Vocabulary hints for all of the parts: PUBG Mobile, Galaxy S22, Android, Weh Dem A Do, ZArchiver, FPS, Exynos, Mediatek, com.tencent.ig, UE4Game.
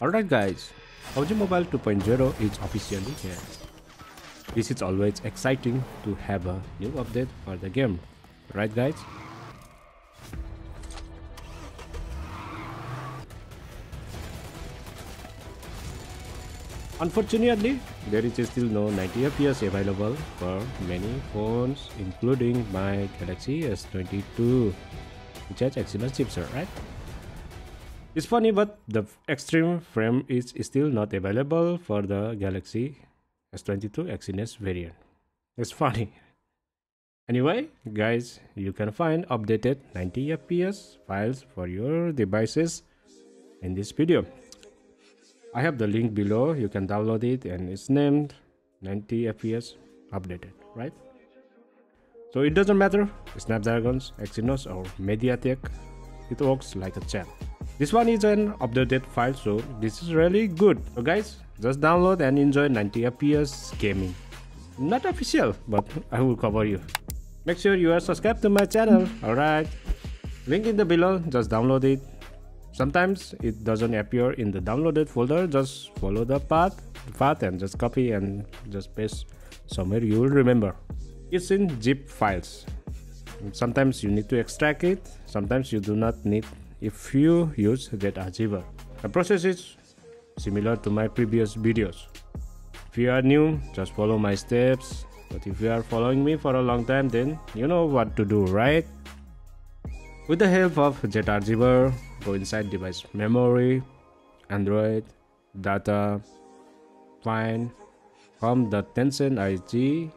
Alright guys, PUBG Mobile 2.0 is officially here. This is always exciting to have a new update for the game, right guys? Unfortunately, there is still no 90 FPS available for many phones, including my Galaxy S22, which has Exynos chipset, right? It's funny, but the extreme frame is still not available for the Galaxy S22 Exynos variant. It's funny. Anyway, guys, you can find updated 90 FPS files for your devices in this video. I have the link below, you can download it, and it's named 90 FPS updated, right? So it doesn't matter, Snapdragons, Exynos or Mediatek, it works like a champ. This one is an updated file, so this is really good. So guys, just download and enjoy 90 FPS gaming. Not official, but I will cover you. Make sure you are subscribed to my channel, alright? Link in the below, just download it. Sometimes it doesn't appear in the downloaded folder, just follow the path and just copy and just paste somewhere you will remember. It's in zip files. Sometimes you need to extract it, sometimes you do not need if you use ZArchiver. The process is similar to my previous videos. If you are new, just follow my steps, but if you are following me for a long time, then you know what to do, right? With the help of ZArchiver, go inside device memory, Android, data, find com.tencent.ig,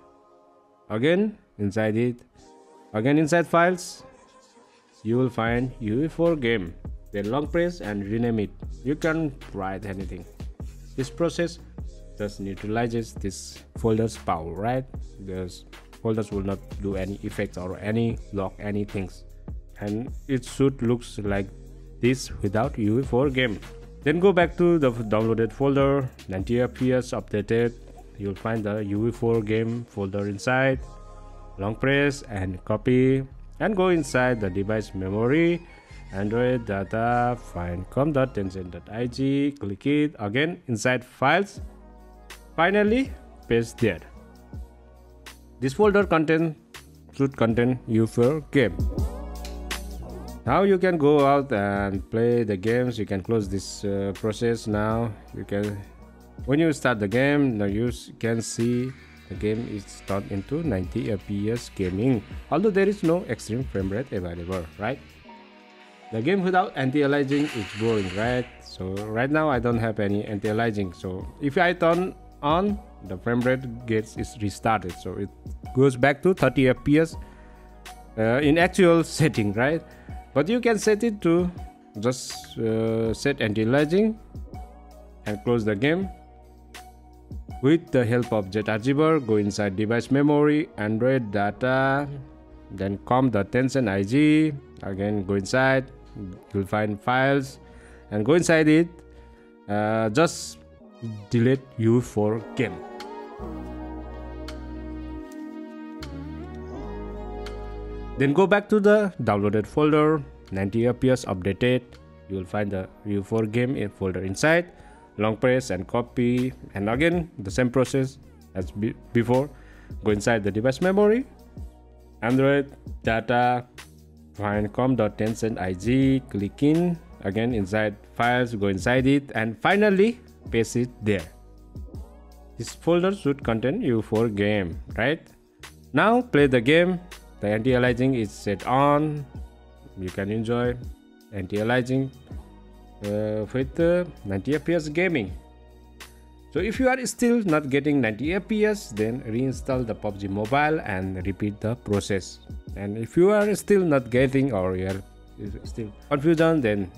again inside it, again inside files, you will find UE4Game, then long press and rename it. You can write anything. This process just neutralizes this folder's power, right? Because folders will not do any effects or any lock, any things, and it should looks like this without UE4Game. Then go back to the downloaded folder, 90 FPS updated, you'll find the UE4Game folder inside, long press and copy, and go inside the device memory, Android, data, find com.tencent.ig, click it, again inside files, finally paste there. This folder content should contain UE4Game. Now you can go out and play the games. You can close this process now. You can, when you start the game, now you can see the game is turned into 90 FPS gaming, although there is no extreme frame rate available, right? The game without anti-aliasing is boring, right? So right now I don't have any anti-aliasing, so if I turn on, the frame rate is restarted, so it goes back to 30 FPS in actual setting, right? But you can set it to just set anti-aliasing and close the game. With the help of ZArchiver, go inside device memory, Android, data, then com.tencent.ig, again go inside, you'll find files, and go inside it, just delete UE4Game. Then go back to the downloaded folder, 90 FPS updated, you'll find the UE4Game folder inside. Long press and copy, and again the same process as before. Go inside the device memory, Android, data, find com.tencent.ig, click in, again inside files, go inside it, and finally paste it there. This folder should contain UE4Game, right? Now play the game. The anti-aliasing is set on. You can enjoy anti-aliasing with 90 FPS gaming. So if you are still not getting 90 FPS, then reinstall the PUBG Mobile and repeat the process. And if you are still not getting or you are still confused, then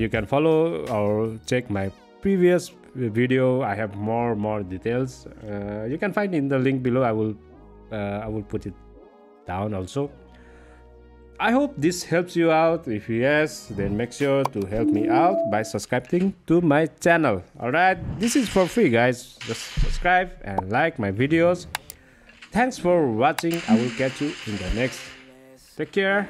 you can follow or check my previous video. I have more details. You can find in the link below. I will put it down also. I hope this helps you out. If yes, then make sure to help me out by subscribing to my channel. Alright, this is for free guys. Just subscribe and like my videos. Thanks for watching. I will catch you in the next. Take care.